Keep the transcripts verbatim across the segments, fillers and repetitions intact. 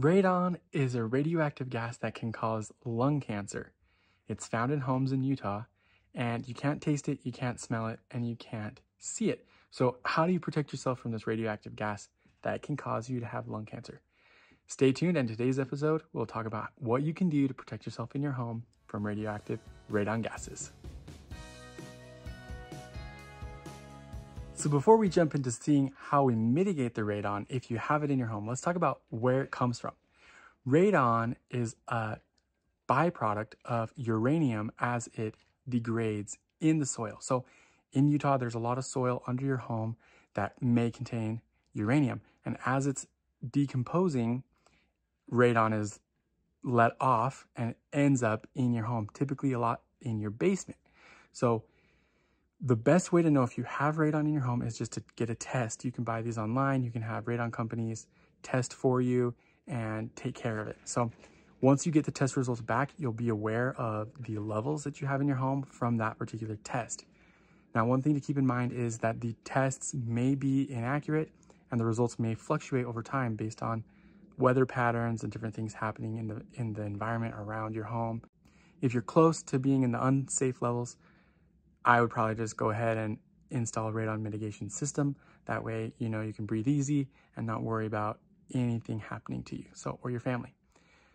Radon is a radioactive gas that can cause lung cancer. It's found in homes in Utah, and you can't taste it, you can't smell it, and you can't see it. So how do you protect yourself from this radioactive gas that can cause you to have lung cancer? Stay tuned, and today's episode, we'll talk about what you can do to protect yourself in your home from radioactive radon gases. So before we jump into seeing how we mitigate the radon, if you have it in your home, let's talk about where it comes from. Radon is a byproduct of uranium as it degrades in the soil. So in Utah, there's a lot of soil under your home that may contain uranium. And as it's decomposing, radon is let off and it ends up in your home, typically a lot in your basement. So the best way to know if you have radon in your home is just to get a test. You can buy these online. You can have radon companies test for you and take care of it. So once you get the test results back, you'll be aware of the levels that you have in your home from that particular test. Now, one thing to keep in mind is that the tests may be inaccurate and the results may fluctuate over time based on weather patterns and different things happening in the, in the environment around your home. If you're close to being in the unsafe levels, I would probably just go ahead and install a radon mitigation system. That way, you know, you can breathe easy and not worry about anything happening to you, so, or your family.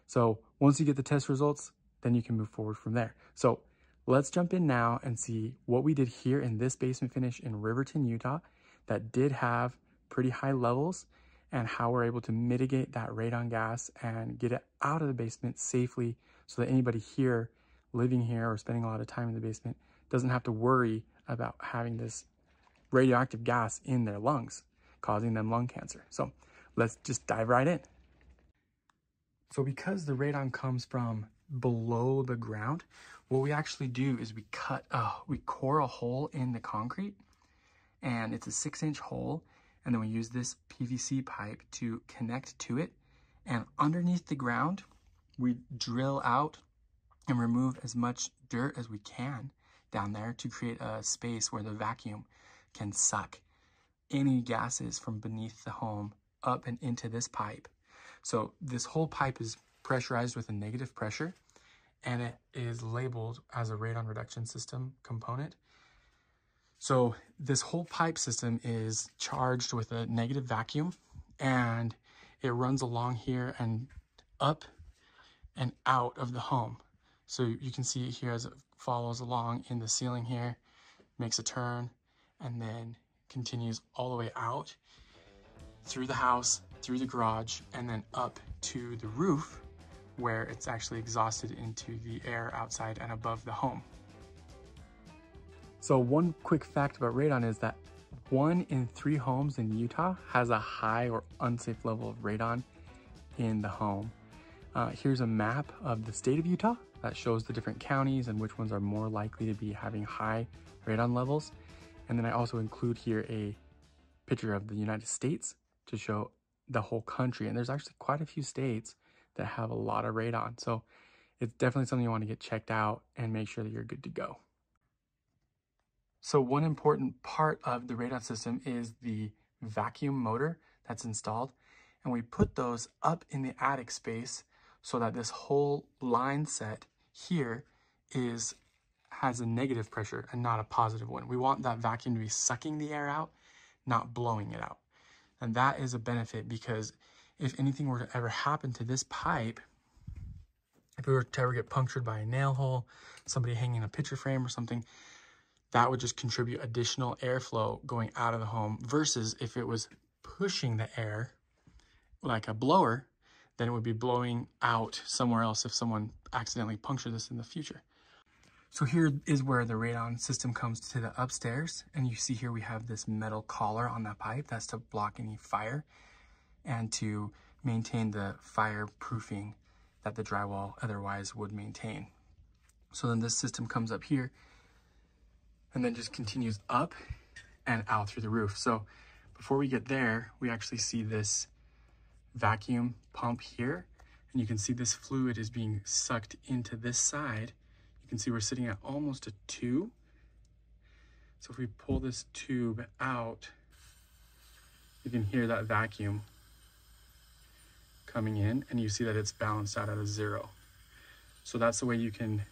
So once you get the test results, then you can move forward from there. So let's jump in now and see what we did here in this basement finish in Riverton, Utah, that did have pretty high levels and how we're able to mitigate that radon gas and get it out of the basement safely so that anybody here living here or spending a lot of time in the basement doesn't have to worry about having this radioactive gas in their lungs, causing them lung cancer. So let's just dive right in. So because the radon comes from below the ground, what we actually do is we cut, uh, we core a hole in the concrete, and it's a six inch hole. And then we use this P V C pipe to connect to it. And underneath the ground, we drill out and remove as much dirt as we can down there to create a space where the vacuum can suck any gases from beneath the home up and into this pipe. So this whole pipe is pressurized with a negative pressure, and it is labeled as a radon reduction system component. So this whole pipe system is charged with a negative vacuum, and it runs along here and up and out of the home. So you can see it here as it follows along in the ceiling here, makes a turn, and then continues all the way out through the house, through the garage, and then up to the roof where it's actually exhausted into the air outside and above the home. So one quick fact about radon is that one in three homes in Utah has a high or unsafe level of radon in the home. Uh, here's a map of the state of Utah that shows the different counties and which ones are more likely to be having high radon levels. And then I also include here a picture of the United States to show the whole country. And there's actually quite a few states that have a lot of radon. So it's definitely something you want to get checked out and make sure that you're good to go. So one important part of the radon system is the vacuum motor that's installed. And we put those up in the attic space so that this whole line set here is has a negative pressure and not a positive one. We want that vacuum to be sucking the air out, not blowing it out. And that is a benefit because if anything were to ever happen to this pipe, if we were to ever get punctured by a nail hole, somebody hanging a picture frame or something, that would just contribute additional airflow going out of the home versus if it was pushing the air like a blower, then it would be blowing out somewhere else if someone accidentally punctured this in the future. So here is where the radon system comes to the upstairs. And you see here we have this metal collar on that pipe. That's to block any fire and to maintain the fireproofing that the drywall otherwise would maintain. So then this system comes up here and then just continues up and out through the roof. So before we get there, we actually see this vacuum pump here, and you can see this fluid is being sucked into this side. You can see we're sitting at almost a two. So if we pull this tube out, you can hear that vacuum coming in, and you see that it's balanced out at a zero. So that's the way you can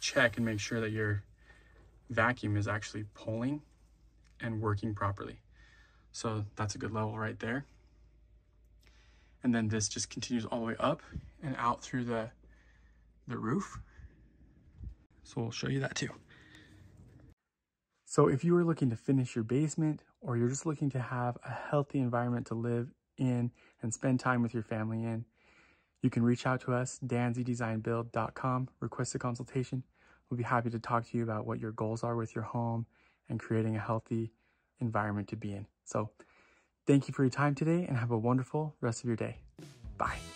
check and make sure that your vacuum is actually pulling and working properly. So that's a good level right there. And then this just continues all the way up and out through the, the roof. So we'll show you that too. So if you are looking to finish your basement, or you're just looking to have a healthy environment to live in and spend time with your family in, you can reach out to us, dansi design build dot com, request a consultation. We'll be happy to talk to you about what your goals are with your home and creating a healthy environment to be in. So thank you for your time today, and have a wonderful rest of your day. Bye.